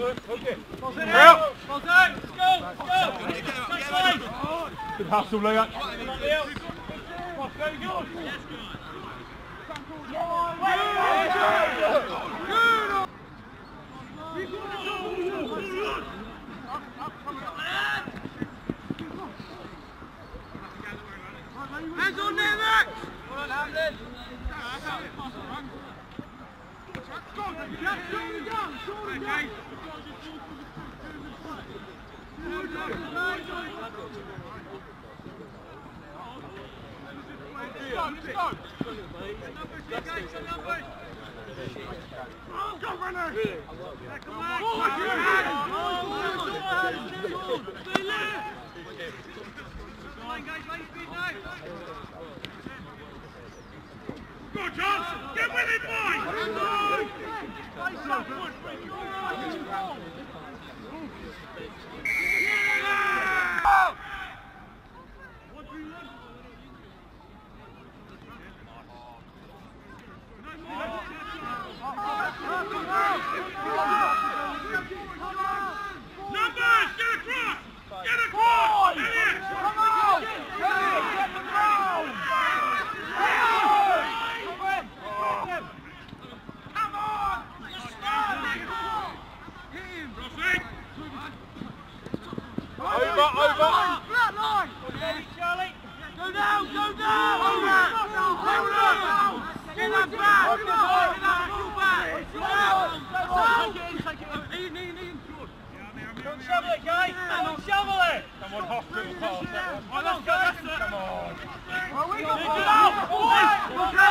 Good, okay. Balls in, out. Balls out. Let's go, let's go. Next side. Good hustle, Leo. Come on, very good. Yes, hands on there, Max! Well done, Hamlin. Go, Johnson! Get with it, boys! Come on! Yeah! Numbers! Get across! Come on! Get the ground! Over! Flat line! Charlie! Go down! Get that back! Get that back! Don't shovel it, guys! Don't shovel it! Someone hospital pass that one. Oh, let's go, that's it! Come on! Well, we got it out! Who's going to do it?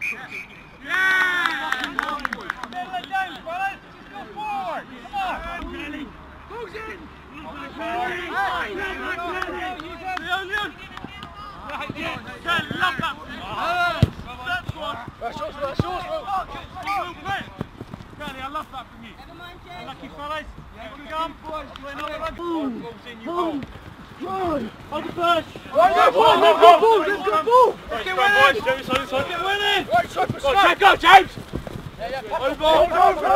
Surely! Yeah! Middle it down, fellas! Just go forward! Come on! Billy! Who's in? Leon! Right, lock up! That's one! That's yours, Billy, I love that from you! Never mind, James! Lucky fellas! You can come! Boom! Boom! Run! On the first! Let's go! Let's get winning! Right, straight! Go, James! Over! Over!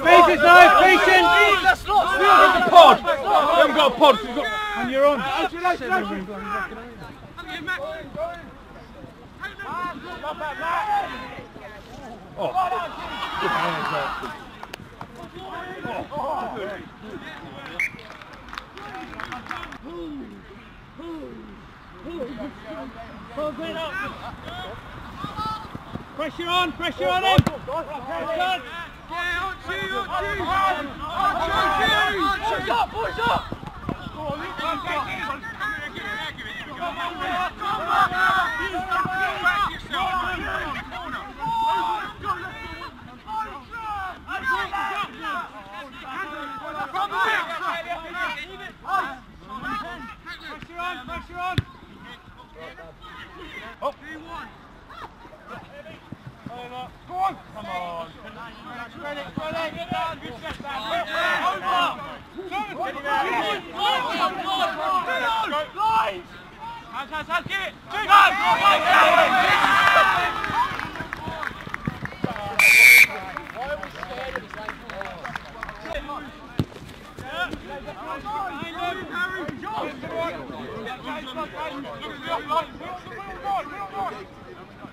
Pieces now! Pieces! That's not! We haven't got a pod! We haven't got a pod! And you're on! Pressure on him! Archie! Push up! Pressure on! Oh! Come on! Go!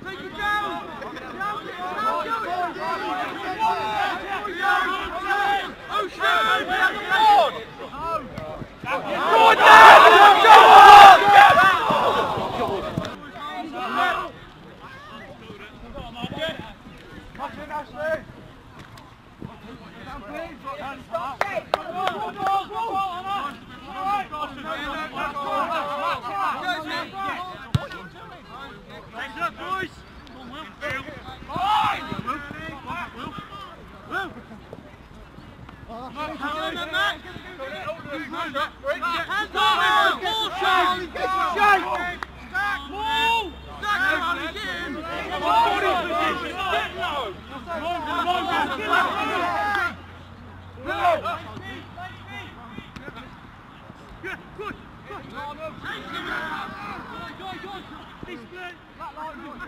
Take it down! Good!